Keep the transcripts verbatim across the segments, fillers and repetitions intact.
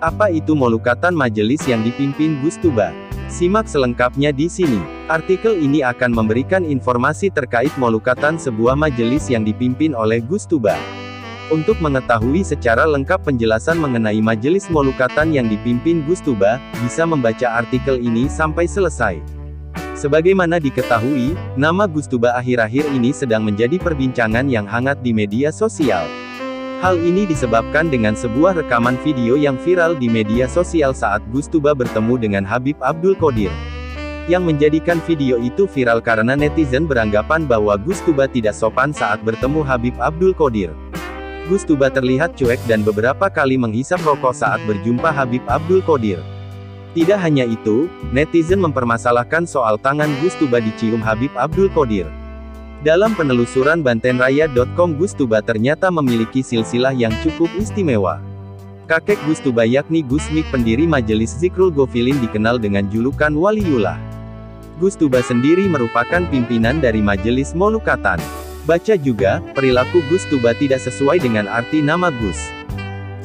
Apa itu Moloekatan Majelis yang dipimpin Gus Tuba? Simak selengkapnya di sini. Artikel ini akan memberikan informasi terkait Moloekatan, sebuah majelis yang dipimpin oleh Gus Tuba. Untuk mengetahui secara lengkap penjelasan mengenai Majelis Moloekatan yang dipimpin Gus Tuba, bisa membaca artikel ini sampai selesai. Sebagaimana diketahui, nama Gus Tuba akhir-akhir ini sedang menjadi perbincangan yang hangat di media sosial. Hal ini disebabkan dengan sebuah rekaman video yang viral di media sosial saat Gus Tuba bertemu dengan Habib Abdul Qadir. Yang menjadikan video itu viral karena netizen beranggapan bahwa Gus Tuba tidak sopan saat bertemu Habib Abdul Qadir. Gus Tuba terlihat cuek dan beberapa kali menghisap rokok saat berjumpa Habib Abdul Qadir. Tidak hanya itu, netizen mempermasalahkan soal tangan Gus Tuba dicium Habib Abdul Qadir. Dalam penelusuran banten raya dot com, Gus Tuba ternyata memiliki silsilah yang cukup istimewa. Kakek Gus Tuba yakni Gus Mik, pendiri Majelis Dzikrul Ghafilin, dikenal dengan julukan Waliullah. Gus Tuba sendiri merupakan pimpinan dari Majelis Moloekatan. Baca juga, perilaku Gus Tuba tidak sesuai dengan arti nama Gus.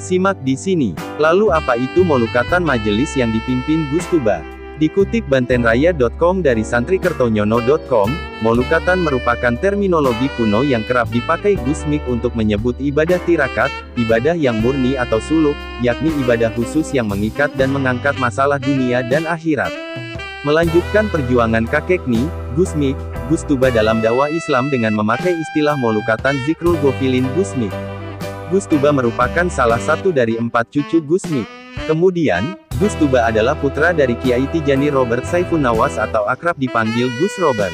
Simak di sini. Lalu apa itu Moloekatan Majelis yang dipimpin Gus Tuba? Dikutip banten raya dot com dari santri kertonyono dot com, Moloekatan merupakan terminologi kuno yang kerap dipakai Gus Mik untuk menyebut ibadah tirakat, ibadah yang murni atau suluk, yakni ibadah khusus yang mengikat dan mengangkat masalah dunia dan akhirat. Melanjutkan perjuangan kakekni, Gus Mik, Gus Tuba dalam dakwah Islam dengan memakai istilah Moloekatan Dzikrul Ghafilin Gus Mik. Gus Tuba merupakan salah satu dari empat cucu Gus Mik. Kemudian, Gus Tuba adalah putra dari Kiai Tijani Robert Saifunawas atau akrab dipanggil Gus Robert.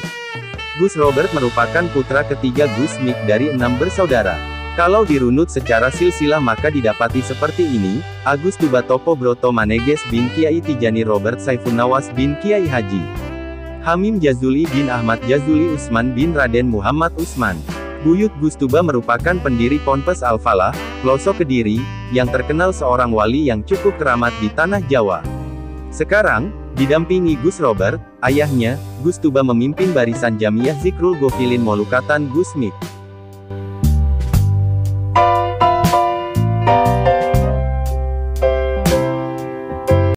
Gus Robert merupakan putra ketiga Gus Mik dari enam bersaudara. Kalau dirunut secara silsilah maka didapati seperti ini: Agus Tuba Topo Broto Maneges bin Kiai Tijani Robert Saifunawas bin Kiai Haji Hamim Jazuli bin Ahmad Jazuli Usman bin Raden Muhammad Usman. Buyut Gus Tuba merupakan pendiri Ponpes Alfalah, Kloso Kediri, yang terkenal seorang wali yang cukup keramat di tanah Jawa. Sekarang, didampingi Gus Robert, ayahnya, Gus Tuba memimpin barisan Jamiah Dzikrul Ghafilin Moloekatan Gus Mik.